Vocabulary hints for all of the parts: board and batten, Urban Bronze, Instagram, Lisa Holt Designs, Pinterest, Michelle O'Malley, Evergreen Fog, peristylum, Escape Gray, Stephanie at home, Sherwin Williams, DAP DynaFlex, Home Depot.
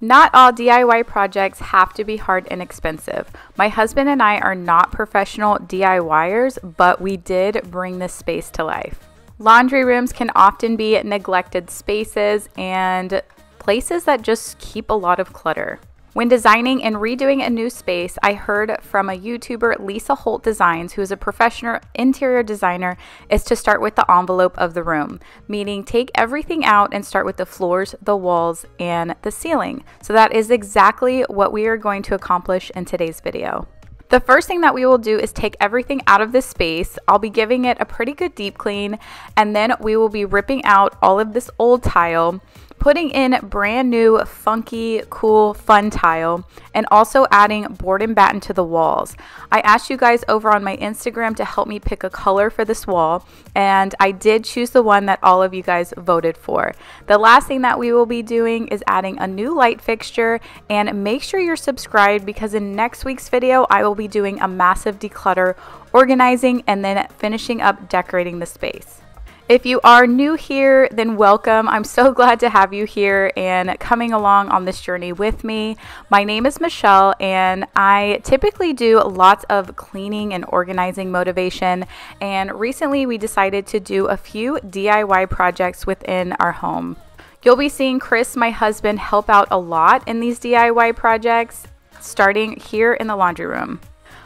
Not all DIY projects have to be hard and expensive. My husband and I are not professional DIYers, but we did bring this space to life. Laundry rooms can often be neglected spaces and places that just keep a lot of clutter. When designing and redoing a new space, I heard from a YouTuber, Lisa Holt Designs, who is a professional interior designer, is to start with the envelope of the room, meaning take everything out and start with the floors, the walls, and the ceiling. So that is exactly what we are going to accomplish in today's video. The first thing that we will do is take everything out of this space. I'll be giving it a pretty good deep clean, and then we will be ripping out all of this old tile, putting in brand new, funky, cool, fun tile, and also adding board and batten to the walls. I asked you guys over on my Instagram to help me pick a color for this wall, and I did choose the one that all of you guys voted for. The last thing that we will be doing is adding a new light fixture, and make sure you're subscribed because in next week's video, I will be doing a massive declutter, organizing, and then finishing up decorating the space. If you are new here, then welcome. I'm so glad to have you here and coming along on this journey with me. My name is Michelle, and I typically do lots of cleaning and organizing motivation. And recently we decided to do a few DIY projects within our home. You'll be seeing Chris, my husband, help out a lot in these DIY projects, starting here in the laundry room.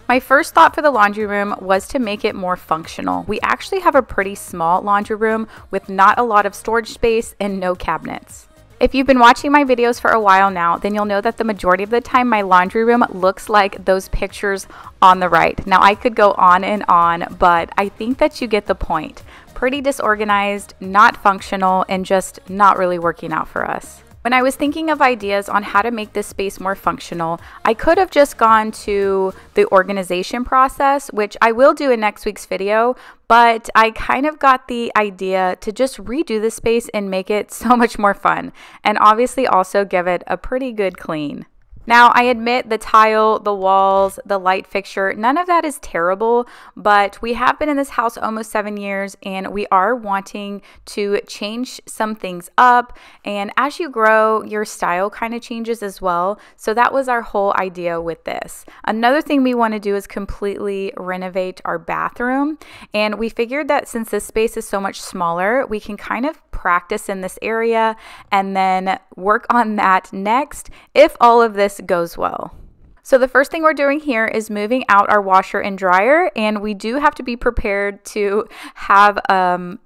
My first thought for the laundry room was to make it more functional. We actually have a pretty small laundry room with not a lot of storage space and no cabinets. If you've been watching my videos for a while now, then you'll know that the majority of the time my laundry room looks like those pictures on the right. Now I could go on and on, but I think that you get the point. Pretty disorganized, not functional, and just not really working out for us. When I was thinking of ideas on how to make this space more functional, I could have just gone to the organization process, which I will do in next week's video, but I kind of got the idea to just redo the space and make it so much more fun, and obviously also give it a pretty good clean. Now, I admit the tile, the walls, the light fixture, none of that is terrible, but we have been in this house almost 7 years and we are wanting to change some things up. And as you grow, your style kind of changes as well. So that was our whole idea with this. Another thing we want to do is completely renovate our bathroom. And we figured that since this space is so much smaller, we can kind of practice in this area and then work on that next if all of this goes well. So the first thing we're doing here is moving out our washer and dryer, and we do have to be prepared to have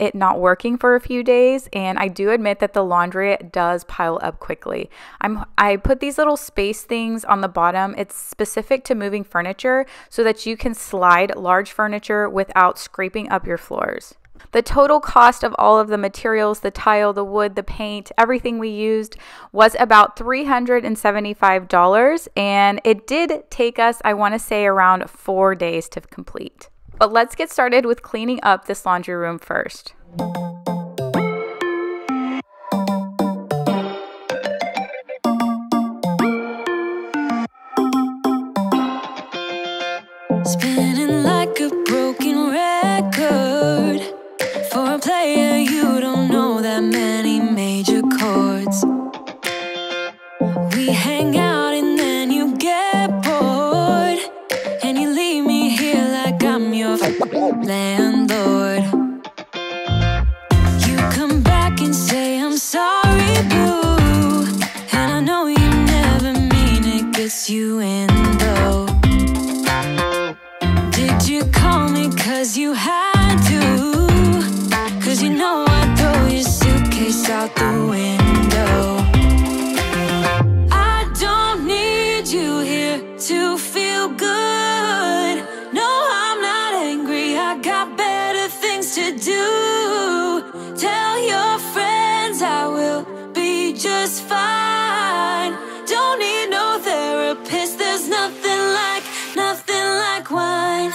it not working for a few days. And I do admit that the laundry does pile up quickly. I put these little space things on the bottom. It's specific to moving furniture so that you can slide large furniture without scraping up your floors. The total cost of all of the materials, the tile, the wood, the paint, everything we used was about $375, and it did take us, I want to say, around 4 days to complete. But let's get started with cleaning up this laundry room first. Spinning like a broken record. For a player, you don't know that many major chords. We hang out and then you get bored, and you leave me here like I'm your landlord. You come back and say I'm sorry, boo, and I know you never mean it, gets you in though. Did you call me 'cause you had to? out the window. I don't need you here to feel good. No, I'm not angry, I got better things to do. Tell your friends I will be just fine. Don't need no therapist, there's nothing like wine.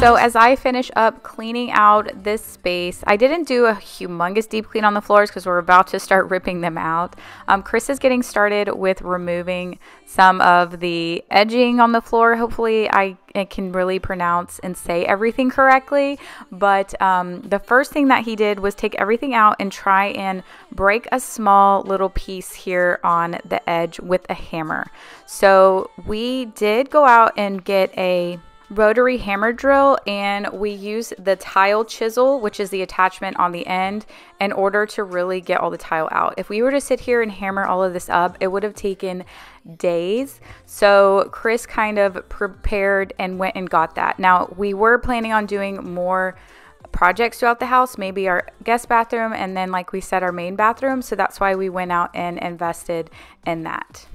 So as I finish up cleaning out this space, I didn't do a humongous deep clean on the floors because we're about to start ripping them out. Chris is getting started with removing some of the edging on the floor. Hopefully I can really pronounce and say everything correctly. But the first thing that he did was take everything out and try and break a small little piece here on the edge with a hammer. So we did go out and get a rotary hammer drill, and we use the tile chisel, which is the attachment on the end, in order to really get all the tile out. If we were to sit here and hammer all of this up, it would have taken days. So Chris kind of prepared and went and got that. Now, we were planning on doing more projects throughout the house, maybe our guest bathroom, and then, like we said, our main bathroom. So that's why we went out and invested in that.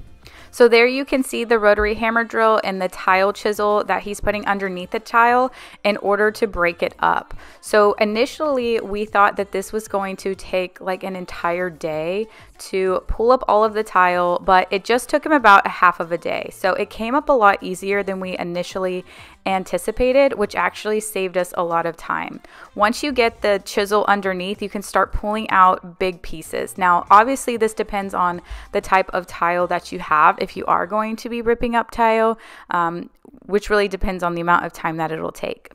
So there you can see the rotary hammer drill and the tile chisel that he's putting underneath the tile in order to break it up. So initially we thought that this was going to take like an entire day to pull up all of the tile, but it just took him about a half of a day. So it came up a lot easier than we initially anticipated, which actually saved us a lot of time. Once you get the chisel underneath, you can start pulling out big pieces. Now, obviously this depends on the type of tile that you have. If you are going to be ripping up tile, which really depends on the amount of time that it'll take.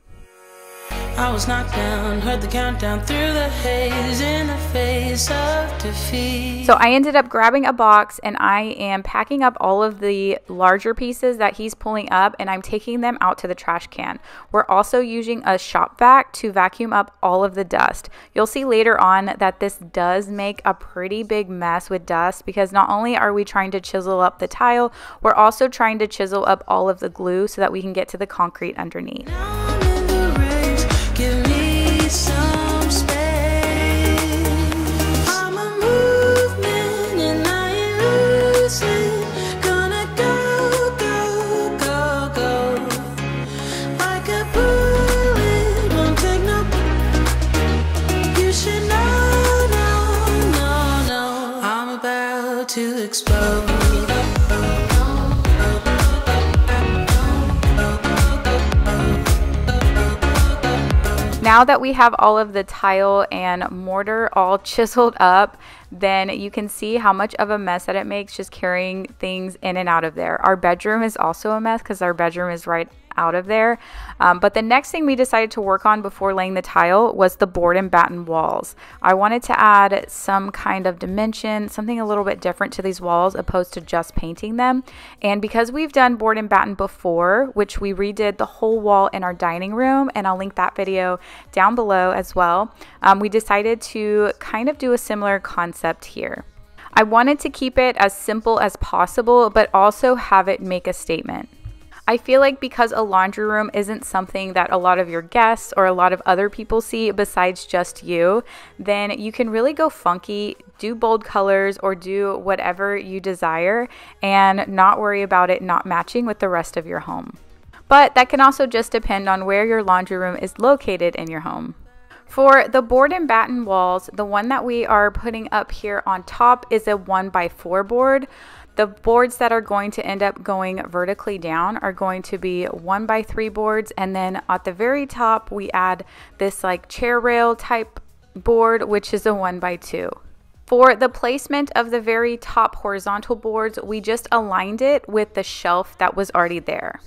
I was knocked down, heard the countdown through the haze in a face of defeat. So I ended up grabbing a box and I am packing up all of the larger pieces that he's pulling up, and I'm taking them out to the trash can. We're also using a shop vac to vacuum up all of the dust. You'll see later on that this does make a pretty big mess with dust, because not only are we trying to chisel up the tile, we're also trying to chisel up all of the glue so that we can get to the concrete underneath. Give me some space. I'm a movement and I ain't losing. Gonna go, go, go, go. Like a bullet, won't take no. You should know, no, no, no. I'm about to explode. Now that we have all of the tile and mortar all chiseled up, then you can see how much of a mess that it makes just carrying things in and out of there. Our bedroom is also a mess because our bedroom is right out of there. But the next thing we decided to work on before laying the tile was the board and batten walls. I wanted to add some kind of dimension, something a little bit different to these walls opposed to just painting them. And because we've done board and batten before, which we redid the whole wall in our dining room, and I'll link that video down below as well, we decided to kind of do a similar concept here. I wanted to keep it as simple as possible, but also have it make a statement. I feel like because a laundry room isn't something that a lot of your guests or a lot of other people see besides just you, then you can really go funky, do bold colors, or do whatever you desire and not worry about it not matching with the rest of your home. But that can also just depend on where your laundry room is located in your home. For the board and batten walls, the one that we are putting up here on top is a 1x4 board. The boards that are going to end up going vertically down are going to be 1x3 boards, and then at the very top we add this like chair rail type board, which is a 1x2. For the placement of the very top horizontal boards, we just aligned it with the shelf that was already there.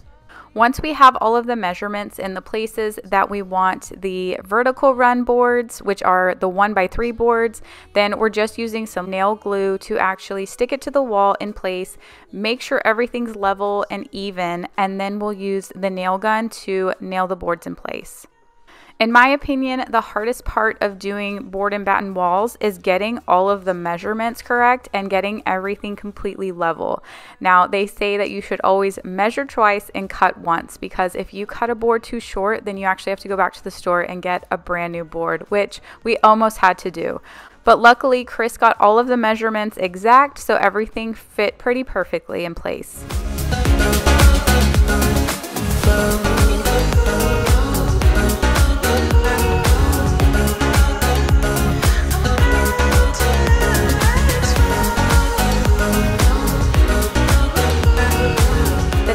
Once we have all of the measurements in the places that we want the vertical run boards, which are the 1x3 boards, then we're just using some nail glue to actually stick it to the wall in place, make sure everything's level and even, and then we'll use the nail gun to nail the boards in place. In my opinion, the hardest part of doing board and batten walls is getting all of the measurements correct and getting everything completely level. Now, they say that you should always measure twice and cut once, because if you cut a board too short, then you actually have to go back to the store and get a brand new board, which we almost had to do. But luckily, Chris got all of the measurements exact, so everything fit pretty perfectly in place.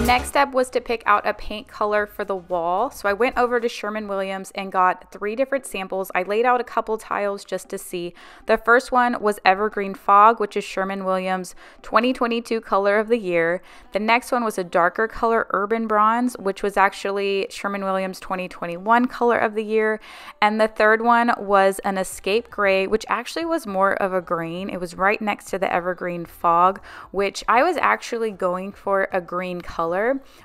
Next step was to pick out a paint color for the wall. So I went over to Sherwin Williams and got 3 different samples. I laid out a couple tiles just to see. The first one was Evergreen Fog, which is Sherwin Williams' 2022 color of the year. The next one was a darker color, Urban Bronze, which was actually Sherwin Williams' 2021 color of the year. And the third one was an Escape Gray, which actually was more of a green. It was right next to the Evergreen Fog, which I was actually going for a green color,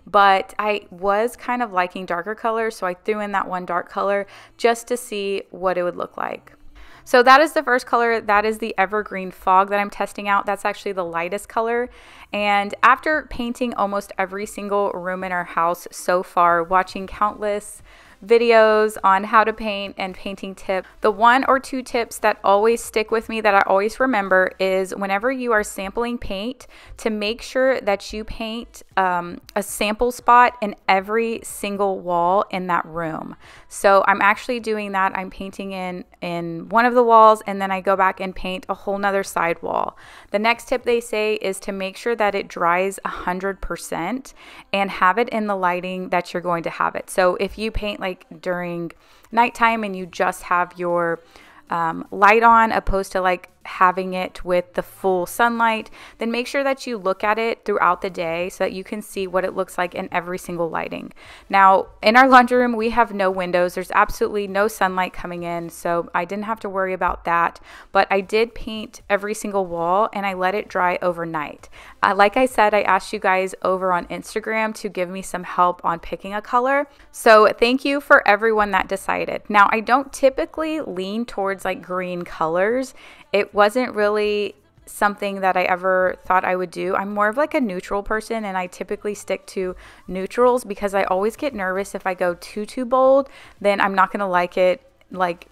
but I was kind of liking darker colors, so I threw in that one dark color just to see what it would look like. So that is the first color. That is the Evergreen Fog that I'm testing out. That's actually the lightest color. And after painting almost every single room in our house so far, watching countless videos on how to paint and painting tips, the 1 or 2 tips that always stick with me, that I always remember, is whenever you are sampling paint, to make sure that you paint a sample spot in every single wall in that room. So I'm actually doing that. I'm painting in one of the walls, and then I go back and paint a whole nother side wall. The next tip they say is to make sure that it dries 100% and have it in the lighting that you're going to have it. So if you paint like during nighttime and you just have your light on, opposed to like having it with the full sunlight, then make sure that you look at it throughout the day so that you can see what it looks like in every single lighting. Now, in our laundry room, we have no windows. There's absolutely no sunlight coming in, so I didn't have to worry about that, but I did paint every single wall and I let it dry overnight. Like I said, I asked you guys over on Instagram to give me some help on picking a color, so thank you for everyone that decided. Now, I don't typically lean towards like green colors. It wasn't really something that I ever thought I would do. I'm more of like a neutral person, and I typically stick to neutrals because I always get nervous if I go too bold, then I'm not gonna like it like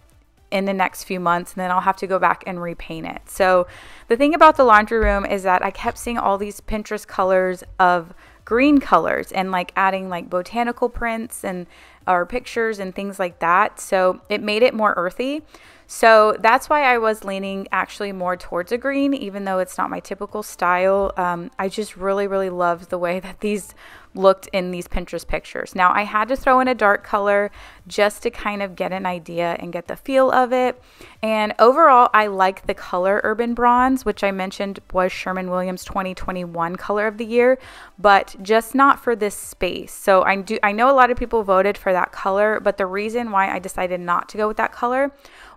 in the next few months, and then I'll have to go back and repaint it. So the thing about the laundry room is that I kept seeing all these Pinterest colors of green colors and like adding like botanical prints and or pictures and things like that. So it made it more earthy. So that's why I was leaning actually more towards a green, even though it's not my typical style. I just really loved the way that these looked in these Pinterest pictures. Now, I had to throw in a dark color just to kind of get an idea and get the feel of it. And overall, I like the color Urban Bronze, which I mentioned was Sherwin Williams' 2021 color of the year, but just not for this space. So I know a lot of people voted for that color, but the reason why I decided not to go with that color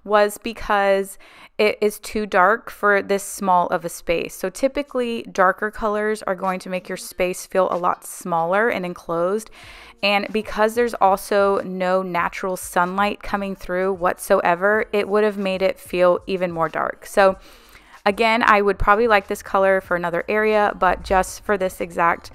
was because it is too dark for this small of a space. So typically darker colors are going to make your space feel a lot smaller and enclosed. And because there's also no natural sunlight coming through whatsoever, it would have made it feel even more dark. So again, I would probably like this color for another area, but just for this exact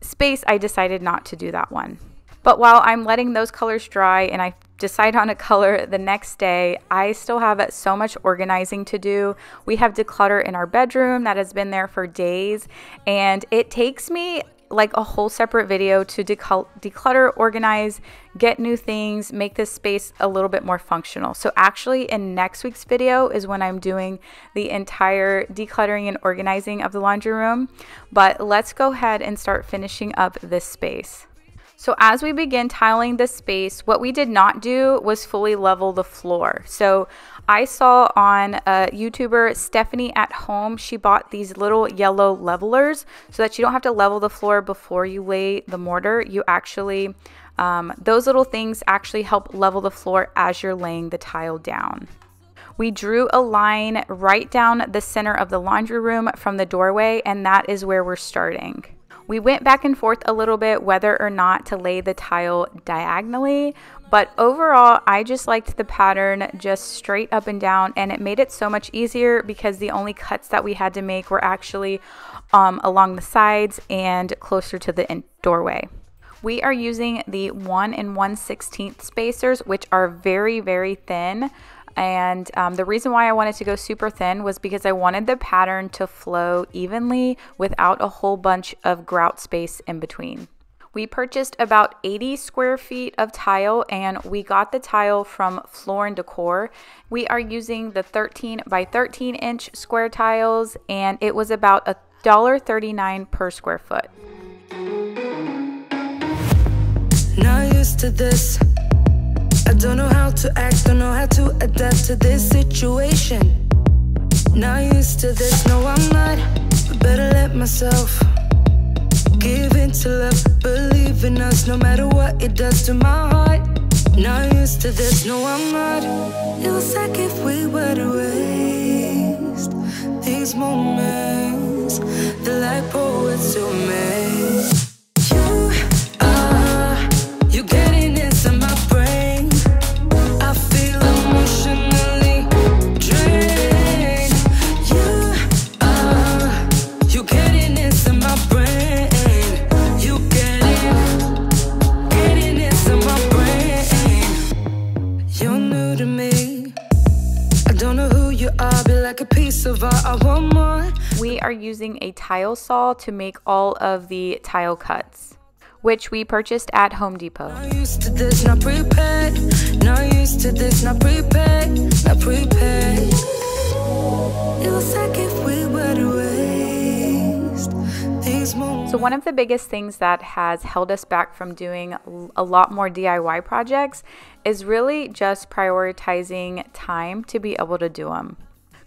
space, I decided not to do that one. But while I'm letting those colors dry and I decide on a color the next day, I still have so much organizing to do. We have declutter in our bedroom that has been there for days, and it takes me like a whole separate video to declutter, organize, get new things, make this space a little bit more functional. So actually in next week's video is when I'm doing the entire decluttering and organizing of the laundry room. But let's go ahead and start finishing up this space. So as we begin tiling this space, what we did not do was fully level the floor. So I saw on YouTuber Stephanie at Home, she bought these little yellow levelers so that you don't have to level the floor before you lay the mortar. You actually, those little things actually help level the floor as you're laying the tile down. We drew a line right down the center of the laundry room from the doorway, and that is where we're starting. We went back and forth a little bit whether or not to lay the tile diagonally, but overall I just liked the pattern just straight up and down, and it made it so much easier because the only cuts that we had to make were actually along the sides and closer to the doorway. We are using the 1 1/16 spacers, which are very, very thin. And the reason why I wanted to go super thin was because I wanted the pattern to flow evenly without a whole bunch of grout space in between. We purchased about 80 square feet of tile, and we got the tile from Floor & Decor. We are using the 13 by 13" square tiles, and it was about $1.39 per square foot. Not used to this. I don't know how to act, don't know how to adapt to this situation. Not used to this, no I'm not, I better let myself give in to love, believe in us, no matter what it does to my heart. Not used to this, no I'm not. It was like if we were to waste these moments, the light poets you made. You're getting inside my brain. We are using a tile saw to make all of the tile cuts, which we purchased at Home Depot. Not used to this, not prepared. Not used to this, not prepared. Not prepared. It was like if we were to waste these moments. So one of the biggest things that has held us back from doing a lot more DIY projects is really just prioritizing time to be able to do them.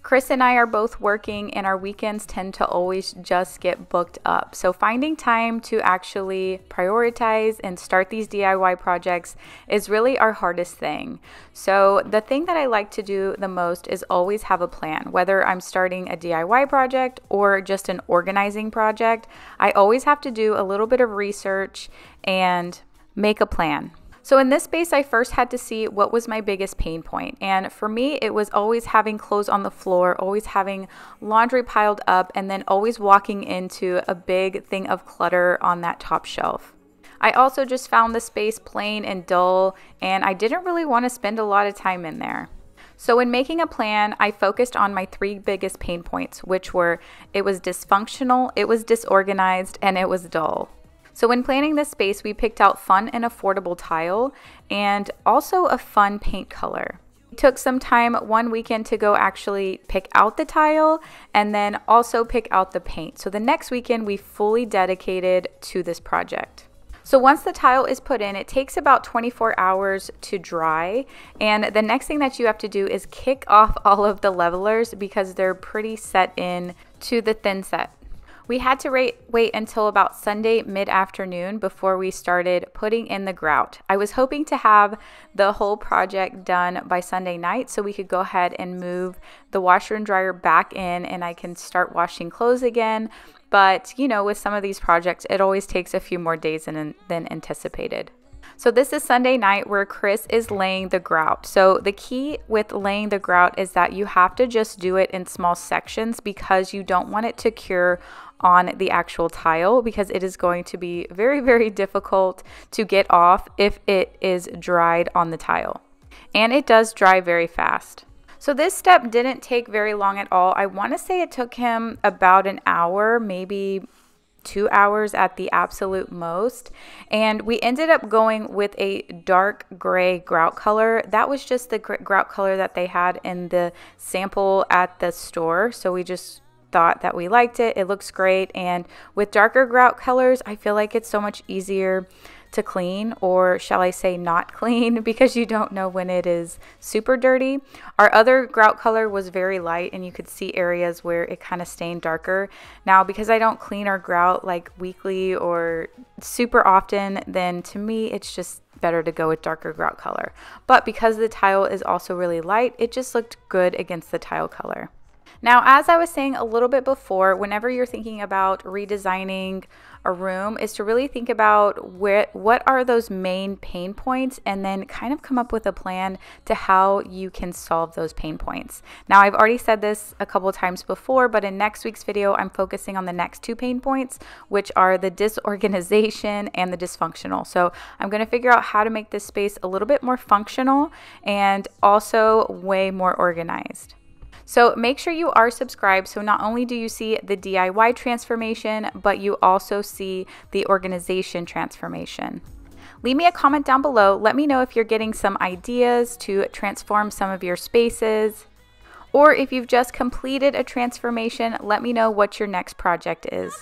Chris and I are both working, and our weekends tend to always just get booked up. So finding time to actually prioritize and start these DIY projects is really our hardest thing. So the thing that I like to do the most is always have a plan. Whether I'm starting a DIY project or just an organizing project, I always have to do a little bit of research and make a plan. So in this space, I first had to see what was my biggest pain point. And for me, it was always having clothes on the floor, always having laundry piled up, and then always walking into a big thing of clutter on that top shelf. I also just found the space plain and dull, and I didn't really want to spend a lot of time in there. So in making a plan, I focused on my 3 biggest pain points, which were it was dysfunctional, it was disorganized, and it was dull. So when planning this space, we picked out fun and affordable tile and also a fun paint color. It took some time one weekend to go actually pick out the tile and then also pick out the paint. So the next weekend we fully dedicated to this project. So once the tile is put in, it takes about 24 hours to dry. And the next thing that you have to do is kick off all of the levelers because they're pretty set in to the thin set. We had to wait until about Sunday mid-afternoon before we started putting in the grout. I was hoping to have the whole project done by Sunday night so we could go ahead and move the washer and dryer back in and I can start washing clothes again. But, you know, with some of these projects, it always takes a few more days than anticipated. So this is Sunday night where Chris is laying the grout. So the key with laying the grout is that you have to just do it in small sections because you don't want it to cure on the actual tile because it is going to be very, very difficult to get off if it is dried on the tile. And it does dry very fast. So this step didn't take very long at all. I want to say it took him about an hour, maybe 2 hours at the absolute most. And we ended up going with a dark gray grout color. That was just the grout color that they had in the sample at the store. So we just thought that we liked it. It looks great. And with darker grout colors, I feel like it's so much easier to clean, or shall I say not clean, because you don't know when it is super dirty. Our other grout color was very light and you could see areas where it kind of stained darker. Now, because I don't clean our grout like weekly or super often, then to me it's just better to go with darker grout color. But because the tile is also really light, it just looked good against the tile color. Now, as I was saying a little bit before, whenever you're thinking about redesigning a room is to really think about what are those main pain points, and then kind of come up with a plan to how you can solve those pain points. Now, I've already said this a couple times before, but in next week's video, I'm focusing on the next two pain points, which are the disorganization and the dysfunctional. So I'm going to figure out how to make this space a little bit more functional and also way more organized. So make sure you are subscribed, so not only do you see the DIY transformation, but you also see the organization transformation. Leave me a comment down below. Let me know if you're getting some ideas to transform some of your spaces, or if you've just completed a transformation, let me know what your next project is.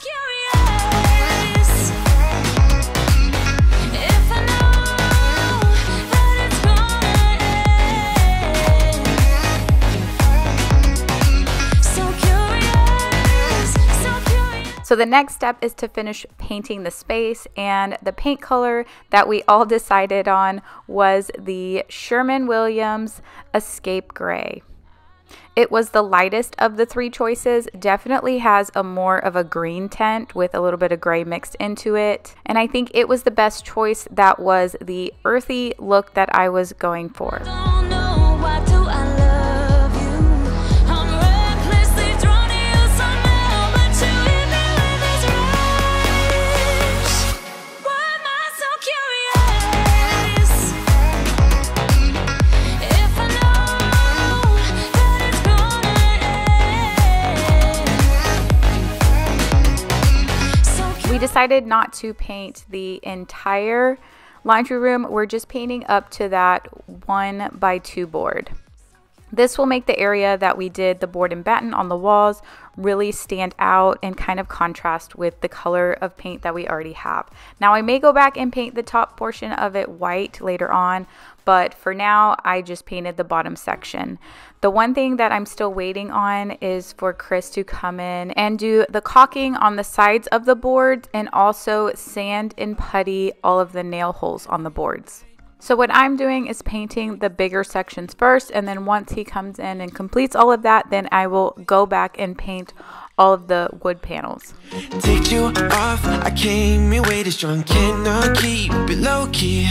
So the next step is to finish painting the space, and the paint color that we all decided on was the Sherwin Williams Escape Gray. It was the lightest of the three choices, definitely has a more of a green tint with a little bit of gray mixed into it, and I think it was the best choice that was the earthy look that I was going for. We decided not to paint the entire laundry room. We're just painting up to that 1x2 board. This will make the area that we did the board and batten on the walls really stand out and kind of contrast with the color of paint that we already have. Now, I may go back and paint the top portion of it white later on, but for now I just painted the bottom section. The one thing that I'm still waiting on is for Chris to come in and do the caulking on the sides of the boards, and also sand and putty all of the nail holes on the boards. So what I'm doing is painting the bigger sections first, and then once he comes in and completes all of that, then I will go back and paint all of the wood panels. Take you off, I came your way this drunk, cannot keep it low key.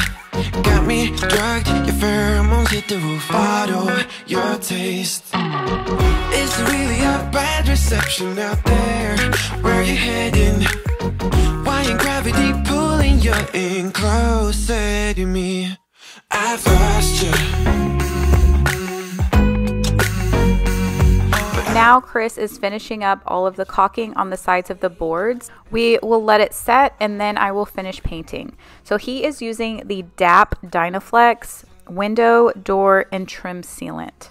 Got me drugged, your pheromones hit the roof, follow your taste. It's really a bad reception out there, where you heading? Why ain't gravity pulling you in closer to me? I've lost you. Now Chris is finishing up all of the caulking on the sides of the boards. We will let it set, and then I will finish painting. So he is using the DAP DynaFlex window, door, and trim sealant.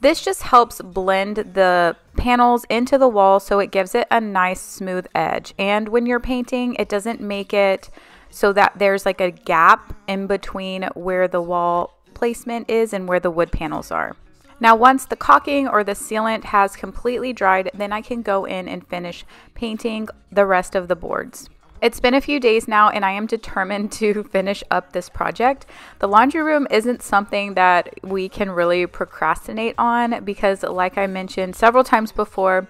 This just helps blend the panels into the wall, so it gives it a nice smooth edge. And when you're painting, it doesn't make it so that there's like a gap in between where the wall placement is and where the wood panels are. Now, once the caulking or the sealant has completely dried, then I can go in and finish painting the rest of the boards. It's been a few days now, and I am determined to finish up this project. The laundry room isn't something that we can really procrastinate on, because like I mentioned several times before,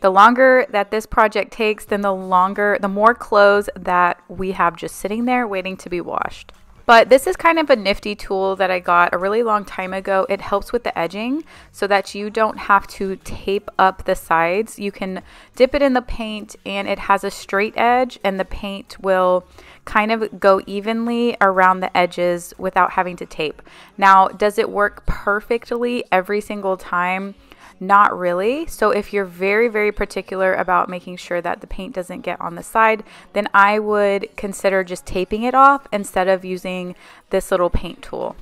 the longer that this project takes, then the more clothes that we have just sitting there waiting to be washed. But this is kind of a nifty tool that I got a really long time ago. It helps with the edging so that you don't have to tape up the sides. You can dip it in the paint and it has a straight edge, and the paint will kind of go evenly around the edges without having to tape. Now, does it work perfectly every single time? Not really. So if you're very, very particular about making sure that the paint doesn't get on the side, then I would consider just taping it off instead of using this little paint tool.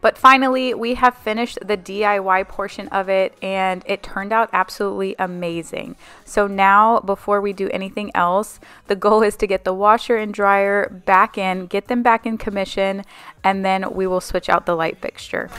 But finally, we have finished the DIY portion of it, and it turned out absolutely amazing. So now, before we do anything else, the goal is to get the washer and dryer back in, get them back in commission, and then we will switch out the light fixture.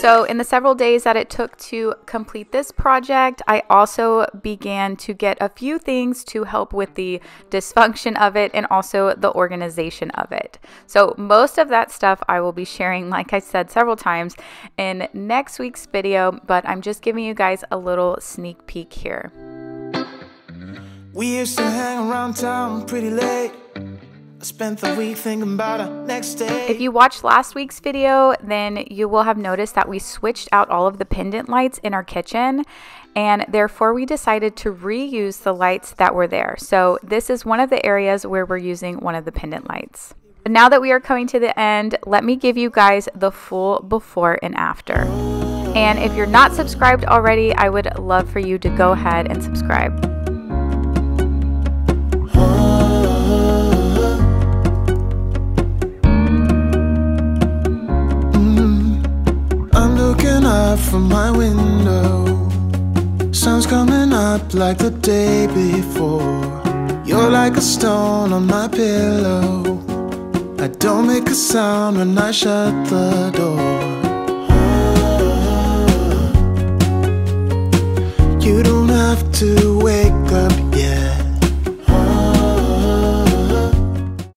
So in the several days that it took to complete this project, I also began to get a few things to help with the dysfunction of it and also the organization of it. So most of that stuff I will be sharing, like I said several times, in next week's video, but I'm just giving you guys a little sneak peek here. We used to hang around town pretty late. I spent the week thinking about it next day. If you watched last week's video, then you will have noticed that we switched out all of the pendant lights in our kitchen, and therefore we decided to reuse the lights that were there. So this is one of the areas where we're using one of the pendant lights. Now that we are coming to the end, let me give you guys the full before and after. And if you're not subscribed already, I would love for you to go ahead and subscribe. Up from my window, sun's coming up like the day before. You're like a stone on my pillow. I don't make a sound when I shut the door. Oh, you don't have to